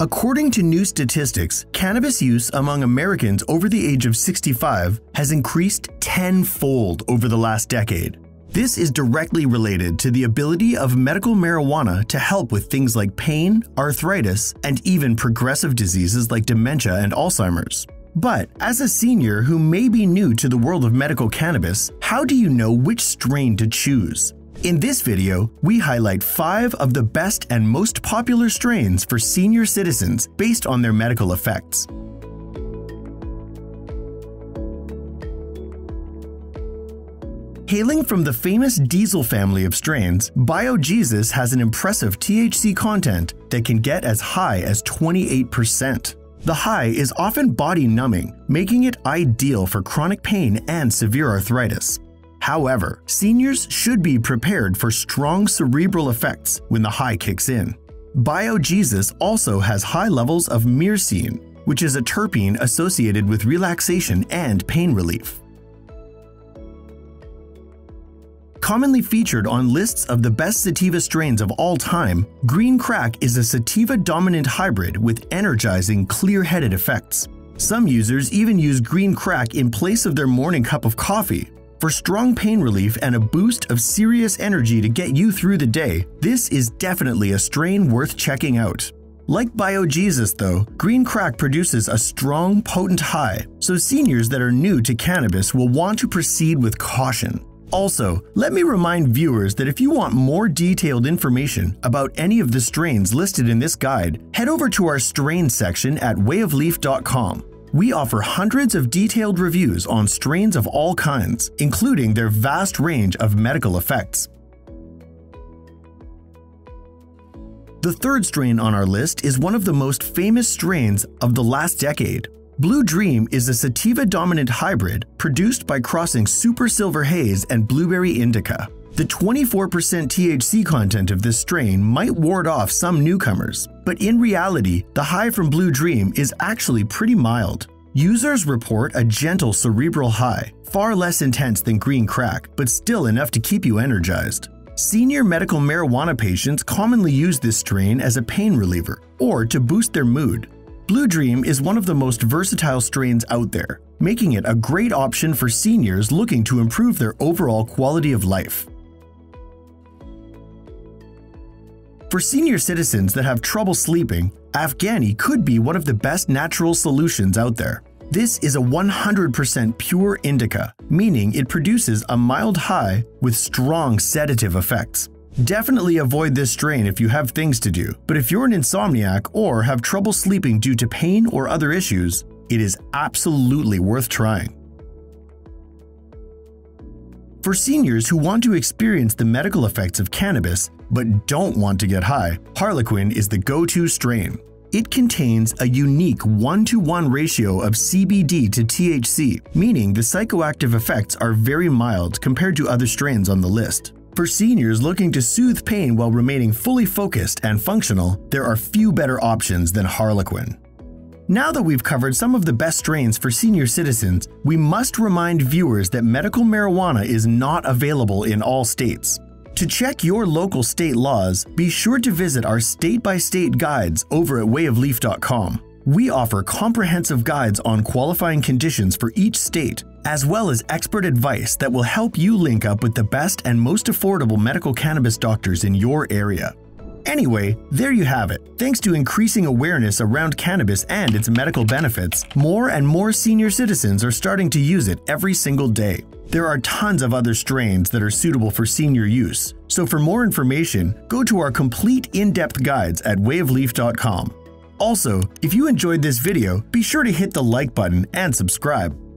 According to new statistics, cannabis use among Americans over the age of 65 has increased tenfold over the last decade. This is directly related to the ability of medical marijuana to help with things like pain, arthritis, and even progressive diseases like dementia and Alzheimer's. But as a senior who may be new to the world of medical cannabis, how do you know which strain to choose? In this video, we highlight 5 of the best and most popular strains for senior citizens based on their medical effects. Hailing from the famous diesel family of strains, Bio-Jesus has an impressive THC content that can get as high as 28%. The high is often body-numbing, making it ideal for chronic pain and severe arthritis. However, seniors should be prepared for strong cerebral effects when the high kicks in. Bio-Jesus also has high levels of myrcene, which is a terpene associated with relaxation and pain relief. Commonly featured on lists of the best sativa strains of all time, Green Crack is a sativa-dominant hybrid with energizing, clear-headed effects. Some users even use Green Crack in place of their morning cup of coffee. For strong pain relief and a boost of serious energy to get you through the day, this is definitely a strain worth checking out. Like Bio-Jesus though, Green Crack produces a strong, potent high, so seniors that are new to cannabis will want to proceed with caution. Also, let me remind viewers that if you want more detailed information about any of the strains listed in this guide, head over to our strain section at WayofLeaf.com. We offer hundreds of detailed reviews on strains of all kinds, including their vast range of medical effects. The third strain on our list is one of the most famous strains of the last decade. Blue Dream is a sativa-dominant hybrid produced by crossing Super Silver Haze and Blueberry Indica. The 24% THC content of this strain might ward off some newcomers, but in reality, the high from Blue Dream is actually pretty mild. Users report a gentle cerebral high, far less intense than Green Crack, but still enough to keep you energized. Senior medical marijuana patients commonly use this strain as a pain reliever or to boost their mood. Blue Dream is one of the most versatile strains out there, making it a great option for seniors looking to improve their overall quality of life. For senior citizens that have trouble sleeping, Afghani could be one of the best natural solutions out there. This is a 100% pure indica, meaning it produces a mild high with strong sedative effects. Definitely avoid this strain if you have things to do, but if you're an insomniac or have trouble sleeping due to pain or other issues, it is absolutely worth trying. For seniors who want to experience the medical effects of cannabis but don't want to get high, Harlequin is the go-to strain. It contains a unique 1-to-1 ratio of CBD to THC, meaning the psychoactive effects are very mild compared to other strains on the list. For seniors looking to soothe pain while remaining fully focused and functional, there are few better options than Harlequin. Now that we've covered some of the best strains for senior citizens, we must remind viewers that medical marijuana is not available in all states. To check your local state laws, be sure to visit our state-by-state guides over at WayofLeaf.com. We offer comprehensive guides on qualifying conditions for each state, as well as expert advice that will help you link up with the best and most affordable medical cannabis doctors in your area. Anyway, there you have it. Thanks to increasing awareness around cannabis and its medical benefits, more and more senior citizens are starting to use it every single day. There are tons of other strains that are suitable for senior use. So for more information, go to our complete in-depth guides at WayofLeaf.com. Also, if you enjoyed this video, be sure to hit the like button and subscribe.